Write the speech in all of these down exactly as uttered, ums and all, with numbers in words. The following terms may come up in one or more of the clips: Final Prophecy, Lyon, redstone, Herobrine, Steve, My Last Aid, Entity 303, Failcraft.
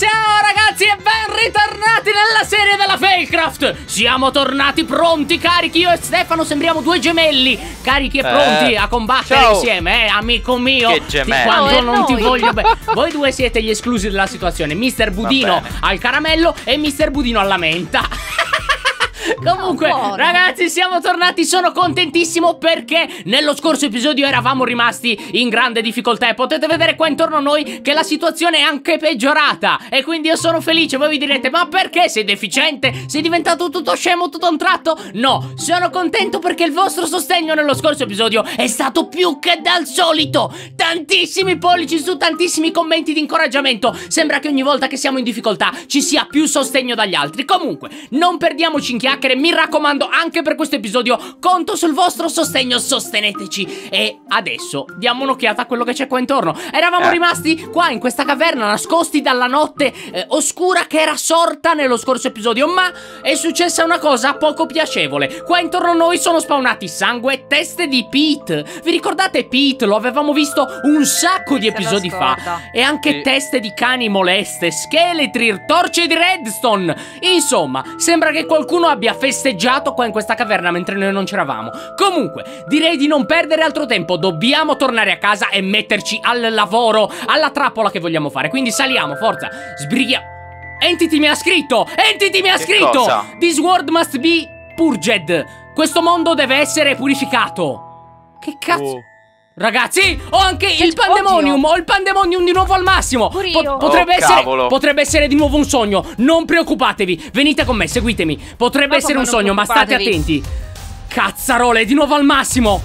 Ciao ragazzi e ben ritornati nella serie della Failcraft. Siamo tornati pronti, carichi. Io e Stefano sembriamo due gemelli, carichi e pronti eh, a combattere ciao. insieme, eh, amico mio. Che gemelli. Quando eh, non noi. ti voglio bene. Voi due siete gli esclusi della situazione. Mister Budino al caramello e Mister Budino alla menta. Comunque, no, ragazzi, siamo tornati. Sono contentissimo perché nello scorso episodio eravamo rimasti in grande difficoltà e potete vedere qua intorno a noi che la situazione è anche peggiorata. E quindi io sono felice. Voi vi direte: ma perché sei deficiente? Sei diventato tutto scemo tutto un tratto? No, sono contento perché il vostro sostegno nello scorso episodio è stato più che dal solito. Tantissimi pollici su, tantissimi commenti di incoraggiamento. Sembra che ogni volta che siamo in difficoltà ci sia più sostegno dagli altri. Comunque, non perdiamoci in chiacchiere. Mi raccomando, anche per questo episodio conto sul vostro sostegno, sosteneteci. E adesso diamo un'occhiata a quello che c'è qua intorno. Eravamo eh. rimasti qua in questa caverna, nascosti dalla notte eh, oscura che era sorta nello scorso episodio, ma è successa una cosa poco piacevole. Qua intorno a noi sono spawnati sangue e teste di Pete. Vi ricordate Pete? Lo avevamo visto un sacco di episodi fa. E anche sì. teste di cani moleste, scheletri, torce di redstone. Insomma, sembra che qualcuno abbia festeggiato qua in questa caverna mentre noi non c'eravamo. Comunque, direi di non perdere altro tempo. Dobbiamo tornare a casa e metterci al lavoro, alla trappola che vogliamo fare. Quindi saliamo, forza, sbrighiamo. Entity mi ha scritto, Entity mi ha che scritto cosa? This world must be purged. Questo mondo deve essere purificato. Che cazzo? Oh. Ragazzi, ho anche che il pandemonium, oddio. ho il pandemonium di nuovo al massimo. Po potrebbe, oh, essere, potrebbe essere di nuovo un sogno, non preoccupatevi, venite con me, seguitemi. Potrebbe ma essere un sogno, ma state attenti. Cazzarole, di nuovo al massimo.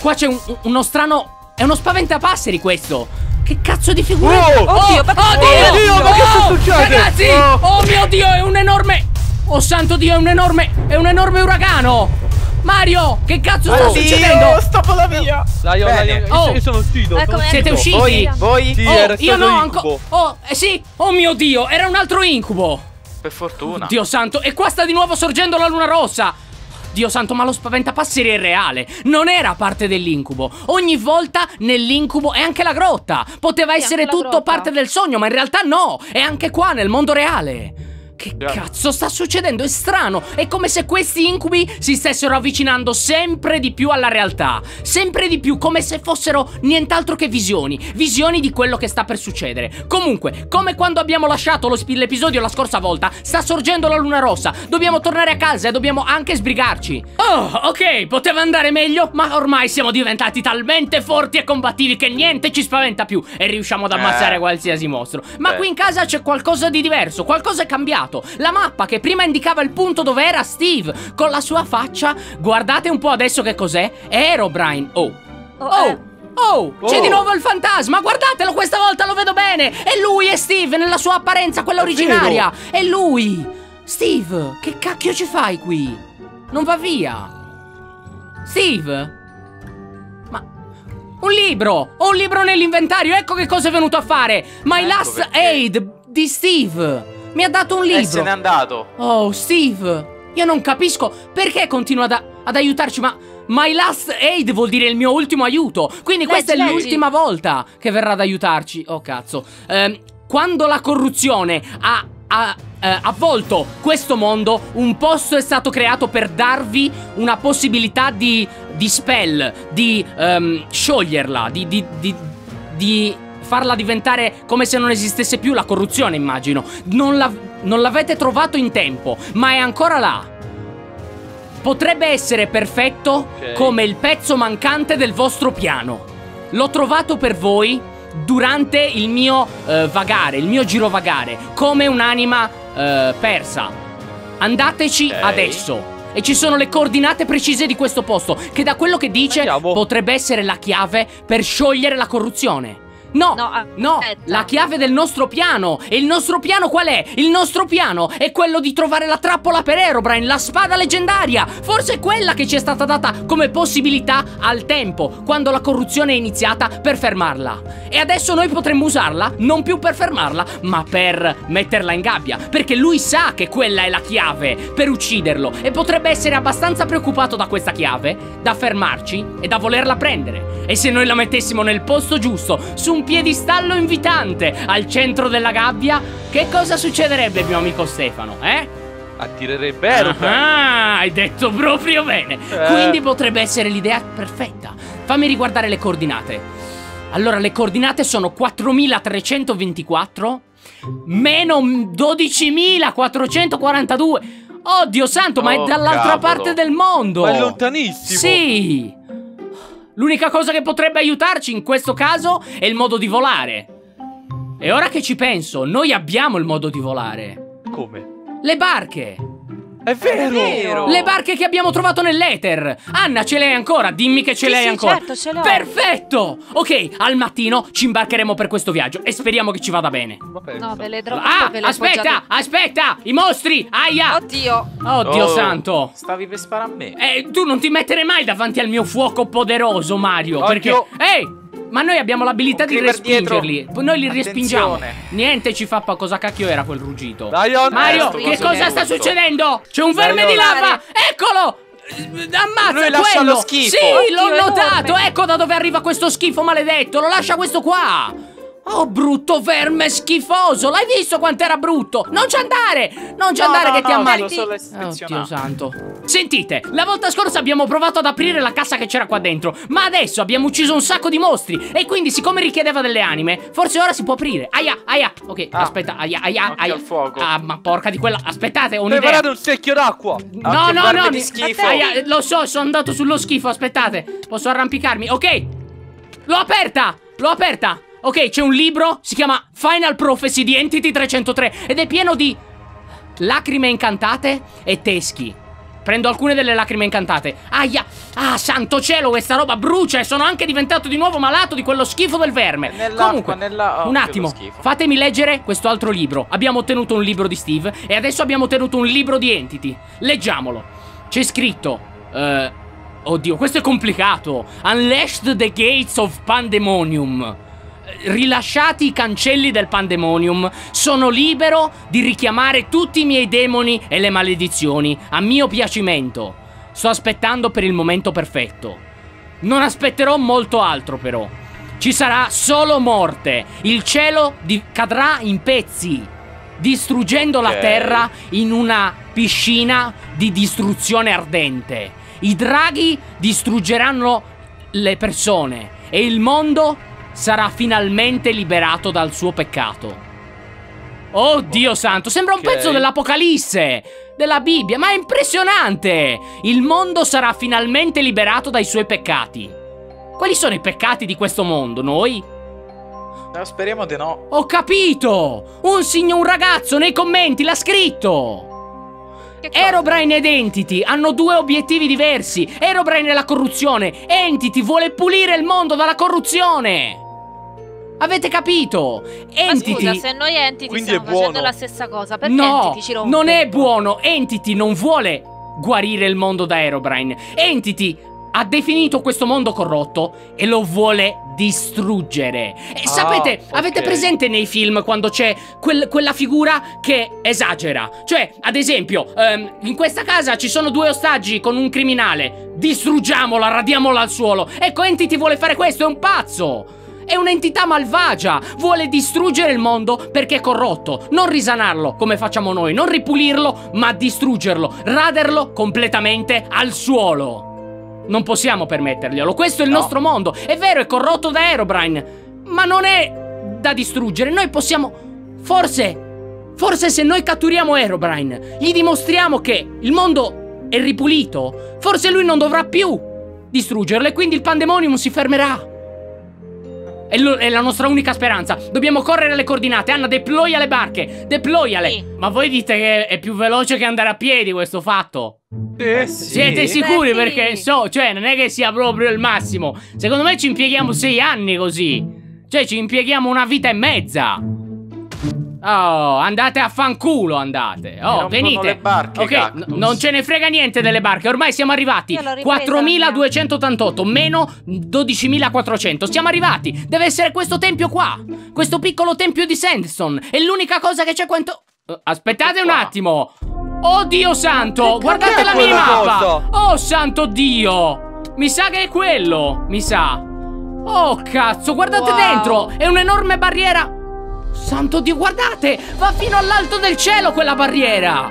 Qua c'è un, uno strano, è uno spaventapasseri questo. Che cazzo di figura? Oh, oh, oddio, ma, oh, oddio, oddio, ma che sta succedendo? Ragazzi, oh. oh mio Dio, è un enorme, oh santo Dio, è un enorme, è un enorme uragano. Mario, che cazzo sta succedendo? Stappa la via! Dai, dai, oh, io sono uscito. Siete usciti? Voi? Voi? Sì, oh, io no, ancora. Oh, eh sì. Oh mio Dio, era un altro incubo. Per fortuna. Dio santo, e qua sta di nuovo sorgendo la luna rossa. Dio santo, ma lo spaventapasseri è reale. Non era parte dell'incubo. Ogni volta nell'incubo è anche la grotta. Poteva sì, essere tutto grotta. parte del sogno, ma in realtà no. È anche qua nel mondo reale. Che cazzo sta succedendo? È strano. È come se questi incubi si stessero avvicinando sempre di più alla realtà. Sempre di più, come se fossero nient'altro che visioni. Visioni di quello che sta per succedere. Comunque, come quando abbiamo lasciato l'episodio la scorsa volta, sta sorgendo la luna rossa. Dobbiamo tornare a casa e dobbiamo anche sbrigarci. Oh, ok, poteva andare meglio, ma ormai siamo diventati talmente forti e combattivi che niente ci spaventa più e riusciamo ad ammazzare eh. qualsiasi mostro. Ma Beh. qui in casa c'è qualcosa di diverso, qualcosa è cambiato. La mappa che prima indicava il punto dove era Steve con la sua faccia, guardate un po' adesso che cos'è. È Herobrine. Oh, oh, oh, eh. oh. oh. c'è di nuovo il fantasma. Guardatelo, questa volta lo vedo bene. E lui è Steve nella sua apparenza, quella originaria. È lui, Steve. Che cacchio ci fai qui? Non va via, Steve. Ma un libro, ho un libro nell'inventario. Ecco che cosa è venuto a fare. My Last Aid di Steve. Mi ha dato un libro. E se n'è andato. Oh, Steve, io non capisco perché continua ad, ad aiutarci. Ma My Last Aid vuol dire il mio ultimo aiuto. Quindi leggi, questa è l'ultima volta che verrà ad aiutarci. Oh, cazzo. eh, Quando la corruzione ha, ha eh, avvolto questo mondo, un posto è stato creato per darvi una possibilità di, di spell, di ehm, scioglierla, di... di, di, di farla diventare come se non esistesse più la corruzione, immagino. Non l'avete trovato in tempo, ma è ancora là. Potrebbe essere perfetto okay. come il pezzo mancante del vostro piano. L'ho trovato per voi durante il mio eh, vagare, il mio girovagare, come un'anima eh, persa. Andateci okay. adesso. E ci sono le coordinate precise di questo posto, che da quello che dice Andiamo. potrebbe essere la chiave per sciogliere la corruzione. No, no, no, la chiave del nostro piano. E il nostro piano qual è? Il nostro piano è quello di trovare la trappola per Herobrine, la spada leggendaria. Forse è quella che ci è stata data come possibilità al tempo, quando la corruzione è iniziata, per fermarla. E adesso noi potremmo usarla, non più per fermarla, ma per metterla in gabbia, perché lui sa che quella è la chiave per ucciderlo e potrebbe essere abbastanza preoccupato da questa chiave da fermarci e da volerla prendere. E se noi la mettessimo nel posto giusto, su un un piedistallo invitante al centro della gabbia, che cosa succederebbe, mio amico Stefano, eh? Attirerebbe Herobrine. Ah, hai detto proprio bene. eh. Quindi potrebbe essere l'idea perfetta. Fammi riguardare le coordinate. Allora, le coordinate sono quattromilatrecentoventiquattro meno dodicimilaquattrocentoquarantadue. Oddio santo, oh, ma è dall'altra parte del mondo. Ma è lontanissimo. Sì. L'unica cosa che potrebbe aiutarci in questo caso è il modo di volare. E ora che ci penso, noi abbiamo il modo di volare. Come? Le barche. È vero. È vero. Le barche che abbiamo trovato nell'Ether. Anna, ce l'hai ancora? Dimmi che ce sì, l'hai sì, ancora. Certo, ce l'ho. Perfetto. Ok, al mattino ci imbarcheremo per questo viaggio e speriamo che ci vada bene. No, ve le droppe. Ah, ve le aspetta, aspetta. I mostri. Aia. Oddio. Oddio oh, santo. Stavi per sparare a me. Eh, tu non ti mettere mai davanti al mio fuoco poderoso, Mario. Oddio. Perché... Ehi. Ma noi abbiamo l'abilità di respingerli. Noi li respingiamo. Niente ci fa. Cosa cacchio era quel ruggito? Mario, che cosa sta succedendo? C'è un verme di lava. Eccolo. Ammazza quello. Sì, l'ho notato. Ecco da dove arriva questo schifo maledetto. Lo lascia questo qua. Oh, brutto verme schifoso. L'hai visto quant'era brutto? Non ci andare. Non ci andare che ti ammazzi. Oddio santo. Sentite, la volta scorsa abbiamo provato ad aprire la cassa che c'era qua dentro, ma adesso abbiamo ucciso un sacco di mostri e quindi, siccome richiedeva delle anime, forse ora si può aprire. Aia, aia. Ok, ah, aspetta. Aia, aia, aia. Al fuoco. Ah, ma porca di quella. Aspettate, ho un'idea. Preparate un secchio d'acqua. No, no, no, di schifo. Aia, lo so, sono andato sullo schifo. Aspettate. Posso arrampicarmi? Ok. L'ho aperta. L'ho aperta. Ok, c'è un libro, si chiama Final Prophecy di Entity trecentotré ed è pieno di lacrime incantate e teschi. Prendo alcune delle lacrime incantate. Aia! Ah, santo cielo, questa roba brucia e sono anche diventato di nuovo malato di quello schifo del verme. Comunque, nella... oh, un attimo, fatemi leggere questo altro libro. Abbiamo ottenuto un libro di Steve e adesso abbiamo ottenuto un libro di Entity. Leggiamolo. C'è scritto... Eh, oddio, questo è complicato. Unleashed the gates of pandemonium. Rilasciati i cancelli del pandemonium, sono libero di richiamare tutti i miei demoni e le maledizioni a mio piacimento. Sto aspettando per il momento perfetto. Non aspetterò molto altro però. Ci sarà solo morte. Il cielo cadrà in pezzi, distruggendo okay. la terra in una piscina di distruzione ardente. I draghi distruggeranno le persone e il mondo sarà finalmente liberato dal suo peccato. Oddio oh, santo, sembra un okay. pezzo dell'Apocalisse, della Bibbia, ma è impressionante. Il mondo sarà finalmente liberato dai suoi peccati. Quali sono i peccati di questo mondo, noi? No, speriamo di no. Ho capito. Un signor, un ragazzo nei commenti l'ha scritto. Herobrine ed Entity hanno due obiettivi diversi. Herobrine è la corruzione, Entity vuole pulire il mondo dalla corruzione. Avete capito? Entity... Ma scusa, se noi Entity stiamo facendo la stessa cosa, perché no, Entity ci rompe? No, non è buono. Entity non vuole guarire il mondo da Herobrine. Entity ha definito questo mondo corrotto e lo vuole distruggere. E ah, sapete, okay. avete presente nei film quando c'è quel, quella figura che esagera? Cioè, ad esempio, um, in questa casa ci sono due ostaggi con un criminale. Distruggiamola, radiamola al suolo. Ecco, Entity vuole fare questo, è un pazzo. È un'entità malvagia. Vuole distruggere il mondo perché è corrotto. Non risanarlo come facciamo noi, non ripulirlo, ma distruggerlo, raderlo completamente al suolo. Non possiamo permetterglielo. Questo è il no. nostro mondo. È vero, è corrotto da Herobrine, ma non è da distruggere. Noi possiamo... Forse... Forse se noi catturiamo Herobrine, gli dimostriamo che il mondo è ripulito, forse lui non dovrà più distruggerlo e quindi il pandemonium si fermerà. È, lo, è la nostra unica speranza. Dobbiamo correre alle coordinate. Anna, deploya le barche. Deployale. Sì. Ma voi dite che è più veloce che andare a piedi questo fatto? Eh, sì. Siete sicuri? Beh, perché sì. so, cioè, non è che sia proprio il massimo. Secondo me ci impieghiamo sei anni così. Cioè, ci impieghiamo una vita e mezza. Oh, andate a fanculo, andate. Oh, venite. Le barche, ok, non ce ne frega niente delle barche. Ormai siamo arrivati. quattromiladuecentottantotto meno dodicimilaquattrocento. Siamo arrivati. Deve essere questo tempio qua. Questo piccolo tempio di Sandstone. È l'unica cosa che c'è quanto... Aspettate un attimo. Oddio santo, guardate la minimappa. Oh santo Dio. Mi sa che è quello. Mi sa. Oh cazzo, guardate, wow, dentro! È un'enorme barriera. Santo Dio, guardate! Va fino all'alto del cielo quella barriera!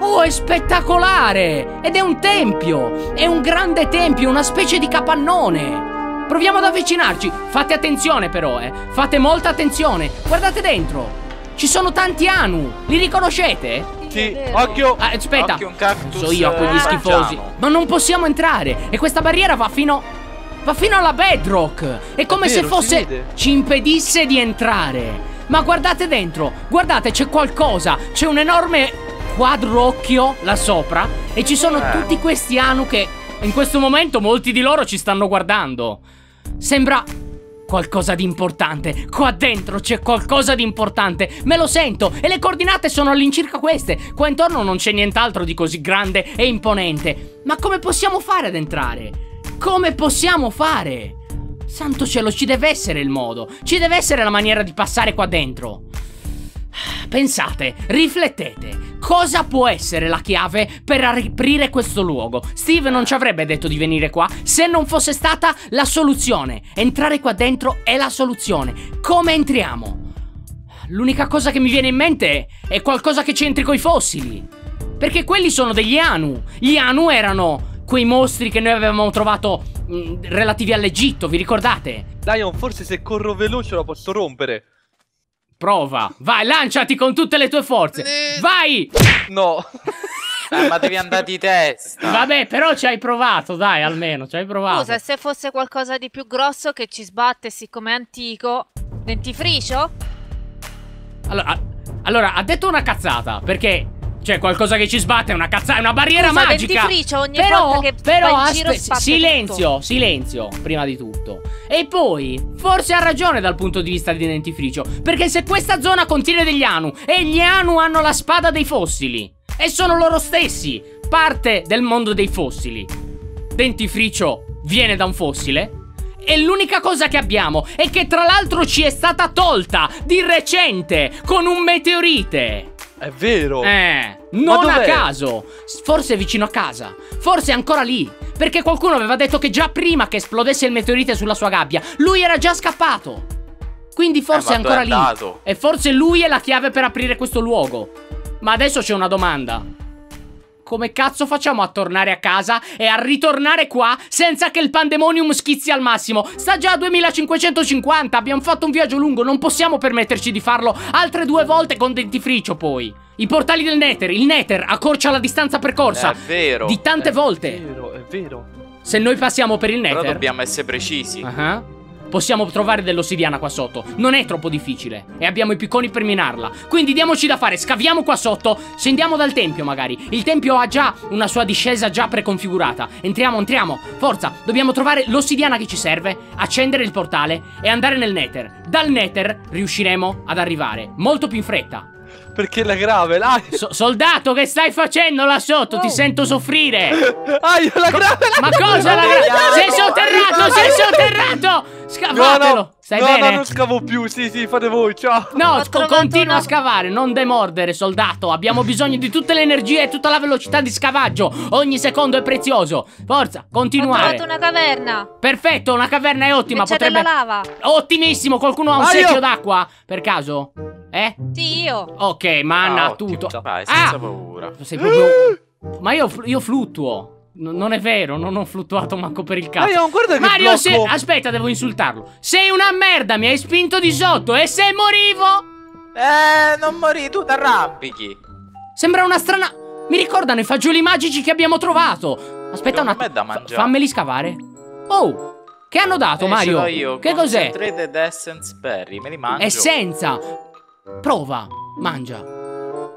Oh, è spettacolare! Ed è un tempio! È un grande tempio, una specie di capannone! Proviamo ad avvicinarci! Fate attenzione però, eh! Fate molta attenzione! Guardate dentro! Ci sono tanti Anu! Li riconoscete? Sì, occhio! Ah, aspetta! Occhio, un cactus, non so io a quegli eh, schifosi! Mangiamo. Ma non possiamo entrare! E questa barriera va fino... va fino alla bedrock! È come è vero, se fosse... ci impedisse di entrare! Ma guardate dentro, guardate, c'è qualcosa, c'è un enorme quadrocchio là sopra e ci sono tutti questi Anu che in questo momento molti di loro ci stanno guardando. Sembra qualcosa di importante, qua dentro c'è qualcosa di importante, me lo sento, e le coordinate sono all'incirca queste. Qua intorno non c'è nient'altro di così grande e imponente. Ma come possiamo fare ad entrare? Come possiamo fare? Santo cielo, ci deve essere il modo, ci deve essere la maniera di passare qua dentro. Pensate, riflettete, cosa può essere la chiave per aprire questo luogo? Steve non ci avrebbe detto di venire qua se non fosse stata la soluzione. Entrare qua dentro è la soluzione. Come entriamo? L'unica cosa che mi viene in mente è qualcosa che c'entri coi fossili, perché quelli sono degli Anu. Gli Anu erano quei mostri che noi avevamo trovato mh, relativi all'Egitto, vi ricordate? Dion, forse se corro veloce la posso rompere. Prova, vai, lanciati con tutte le tue forze, eh... vai! No, eh, ma devi andare di testa. Vabbè, però ci hai provato, dai, almeno, ci hai provato. Scusa, se fosse qualcosa di più grosso che ci sbatte, siccome è antico, dentifricio? Allora, allora ha detto una cazzata, perché... cioè qualcosa che ci sbatte è una cazzata, è una barriera. Scusa, magica. Ogni però, volta che però va in giro silenzio, tutto. silenzio prima di tutto. E poi, forse ha ragione dal punto di vista di dentifricio, perché se questa zona contiene degli Anu e gli Anu hanno la spada dei fossili e sono loro stessi parte del mondo dei fossili. Dentifricio viene da un fossile e l'unica cosa che abbiamo è che tra l'altro ci è stata tolta di recente con un meteorite. È vero. Eh, non a caso. Forse vicino a casa. Forse ancora lì. Perché qualcuno aveva detto che già prima che esplodesse il meteorite sulla sua gabbia, lui era già scappato. Quindi forse eh, è ancora lì. Andato. E forse lui è la chiave per aprire questo luogo. Ma adesso c'è una domanda. Come cazzo facciamo a tornare a casa e a ritornare qua senza che il pandemonium schizzi al massimo? Sta già a duemilacinquecentocinquanta, abbiamo fatto un viaggio lungo, non possiamo permetterci di farlo altre due volte con dentifricio poi. I portali del Nether, il Nether accorcia la distanza percorsa. È vero. Di tante è volte. È vero, è vero. Se noi passiamo per il Nether... però dobbiamo essere precisi. Uh-huh. Possiamo trovare dell'ossidiana qua sotto, non è troppo difficile, e abbiamo i picconi per minarla. Quindi diamoci da fare, scaviamo qua sotto, scendiamo dal tempio magari. Il tempio ha già una sua discesa già preconfigurata. Entriamo, entriamo, forza, dobbiamo trovare l'ossidiana che ci serve, accendere il portale e andare nel Nether. Dal Nether riusciremo ad arrivare molto più in fretta. Perché la grave, la... So soldato, che stai facendo là sotto? Oh. Ti sento soffrire. Ah, io la grave, la... ma cosa la grave? Sei sotterrato, sei sotterrato. Scavatelo. No, no. Stai no, bene? No, non scavo più. Sì, sì, fate voi, ciao. No, continua una... a scavare, non demordere, soldato. Abbiamo bisogno di tutte le energie e tutta la velocità di scavaggio. Ogni secondo è prezioso. Forza, continuare. Ho trovato una caverna. Perfetto, una caverna è ottima. C'è potrebbe... della lava. Ottimissimo, qualcuno ha un ah, secchio io... d'acqua, per caso? Eh? Sì, io. Ok, manna ah, tutto. Vai, senza ah! paura. Sei proprio... ma io, io fluttuo. N non è vero, non ho fluttuato manco per il cazzo. Mario, guarda che Mario, se... aspetta, devo insultarlo. Sei una merda, mi hai spinto di sotto. E se morivo? Eh, non morì, tu t'arrampichi. Sembra una strana... mi ricordano i fagioli magici che abbiamo trovato. Aspetta un attimo, fammeli scavare. Oh, che hanno dato, eh, Mario? Io. Che cos'è? Concentrated essence berry, me li mangio. Essenza. Prova, mangia.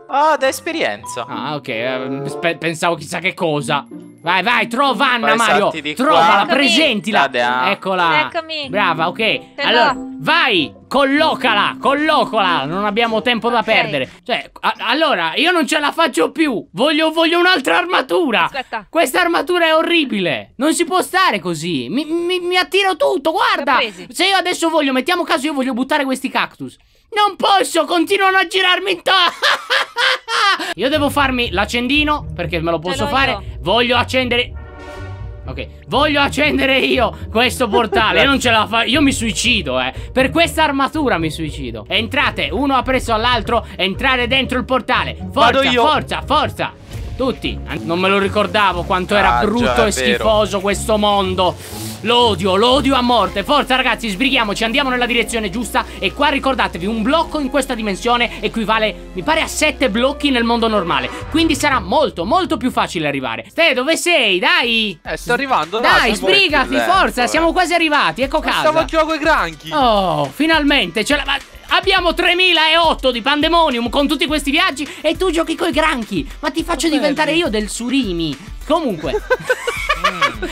Ah, oh, da esperienza. Ah, ok, pensavo chissà che cosa. Vai, vai, trova Anna, vai, Mario. Trovala, qua. presentila. Dada. Eccola. Eccomi. Brava, ok. Però... allora, vai, collocala, collocola. Non abbiamo tempo da okay. perdere. Cioè, allora, io non ce la faccio più. Voglio, voglio un'altra armatura. Aspetta. Questa armatura è orribile. Non si può stare così. Mi, mi, mi attiro tutto, guarda. Se io adesso voglio, mettiamo caso, io voglio buttare questi cactus. Non posso, continuano a girarmi intorno. Io devo farmi l'accendino, perché me lo posso fare. Io. Voglio accendere. Ok, voglio accendere io questo portale. Io non ce la faccio, io mi suicido, eh. Per questa armatura mi suicido. Entrate, uno appresso all'altro. Entrare dentro il portale. Forza, forza, forza. Tutti. Non me lo ricordavo quanto era ah, brutto già, e schifoso questo mondo. L'odio, l'odio a morte. Forza ragazzi, sbrighiamoci, andiamo nella direzione giusta. E qua ricordatevi, un blocco in questa dimensione equivale, mi pare, a sette blocchi nel mondo normale. Quindi sarà molto, molto più facile arrivare. Ste, dove sei? Dai! Eh, sto arrivando. Dai, sbrigati, forza, siamo quasi arrivati, ecco casa. Stavo a gioco ai granchi. Oh, finalmente, ce la... Abbiamo tremila e otto di pandemonium con tutti questi viaggi e tu giochi coi granchi. Ma ti faccio Bello. diventare io del surimi. Comunque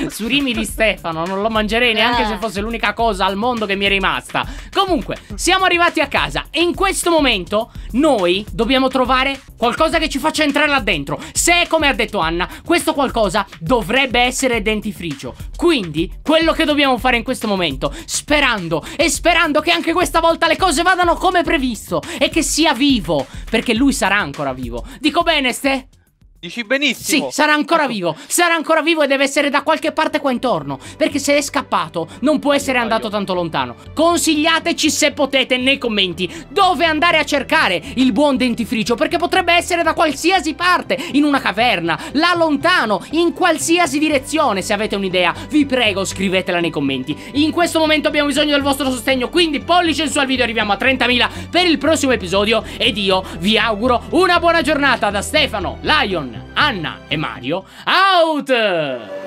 surimi di Stefano, non lo mangerei neanche eh. se fosse l'unica cosa al mondo che mi è rimasta. Comunque, siamo arrivati a casa e in questo momento noi dobbiamo trovare qualcosa che ci faccia entrare là dentro. Se, come ha detto Anna, questo qualcosa dovrebbe essere dentifricio. Quindi, quello che dobbiamo fare in questo momento, sperando e sperando che anche questa volta le cose vadano come previsto e che sia vivo, perché lui sarà ancora vivo. Dico bene, Ste? Dici benissimo. Sì, sarà ancora vivo. Sarà ancora vivo e deve essere da qualche parte qua intorno, perché se è scappato non può essere andato tanto lontano. Consigliateci, se potete, nei commenti dove andare a cercare il buon dentifricio, perché potrebbe essere da qualsiasi parte, in una caverna, là lontano, in qualsiasi direzione. Se avete un'idea, vi prego, scrivetela nei commenti. In questo momento abbiamo bisogno del vostro sostegno, quindi pollice in su al video. Arriviamo a trentamila per il prossimo episodio ed io vi auguro una buona giornata da Stefano, Lion, Anna e Mario. Out!